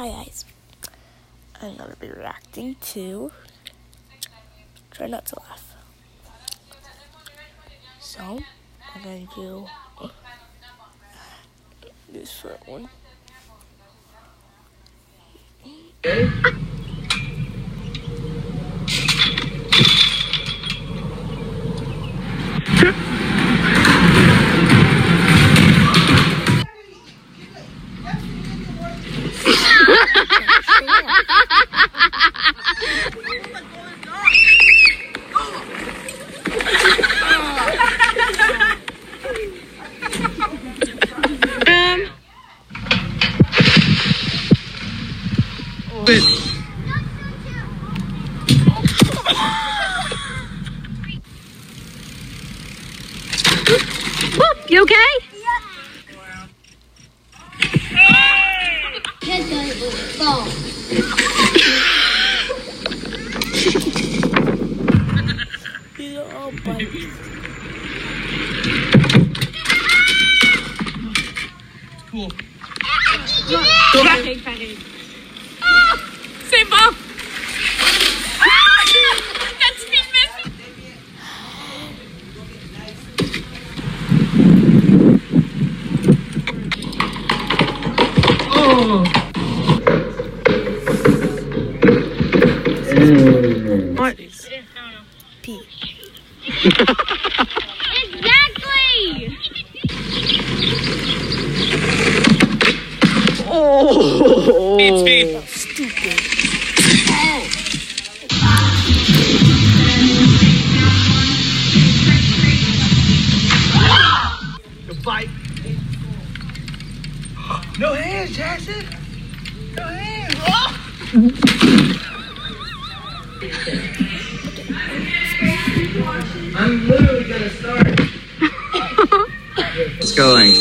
Hi guys, I'm going to be reacting to, try not to laugh, so I'm going to do this short one. Whoop, you okay? These are all bites. Cool. Go back. Same ball. That's me missing. Oh. P. Exactly. Oh. It's me. Stupid. No hands, Jackson! No hands! Oh! I'm literally gonna start. Let's go, Link.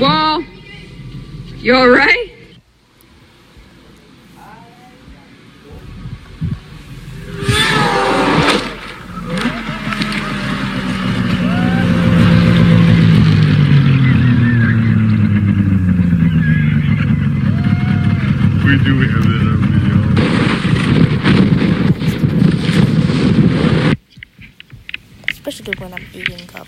Wall, you all right? We do have it in our video. Especially when I'm eating gum.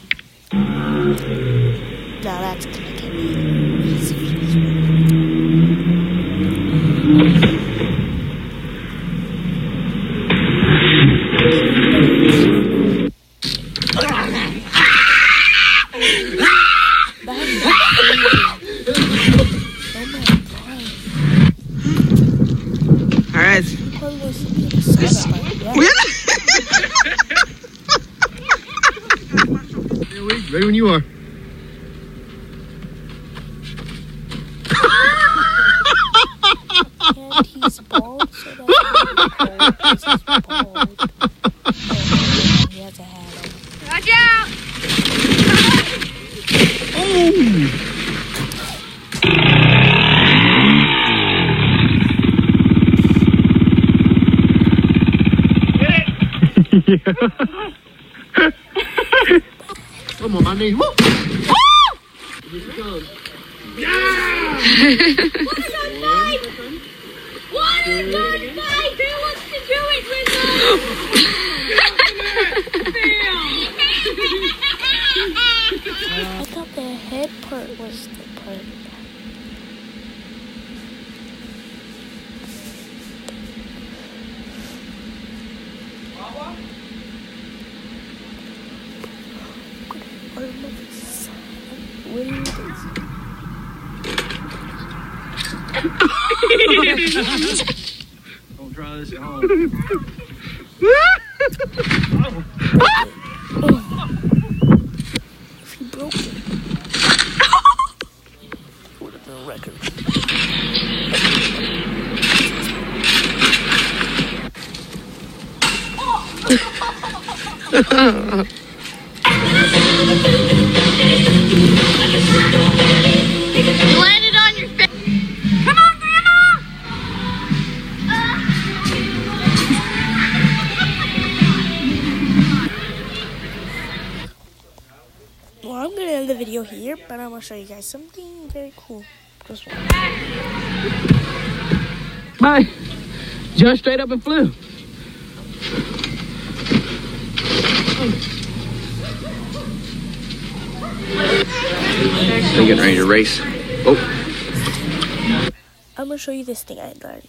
Now that's gonna get me easy. Ready when you are. And he's bald, so that's his bald. He has a hat on. Watch out! Oh! Yeah. Come on, my knee. Woo! Oh! Here she comes. Yeah! What a good fight! Who wants to do it with us? I thought the head part was the part. Don't try this at home. Oh. If you Well, I'm gonna end the video here, but I'm gonna show you guys something very cool. This one. Bye. Jumped straight up and flew. They're getting ready to race. Oh. I'm gonna show you this thing I learned.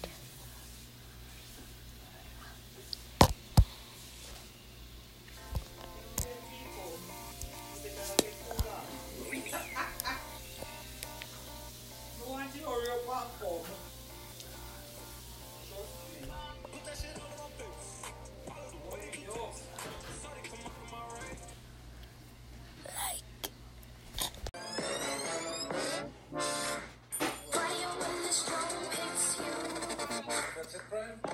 That's it, Brian.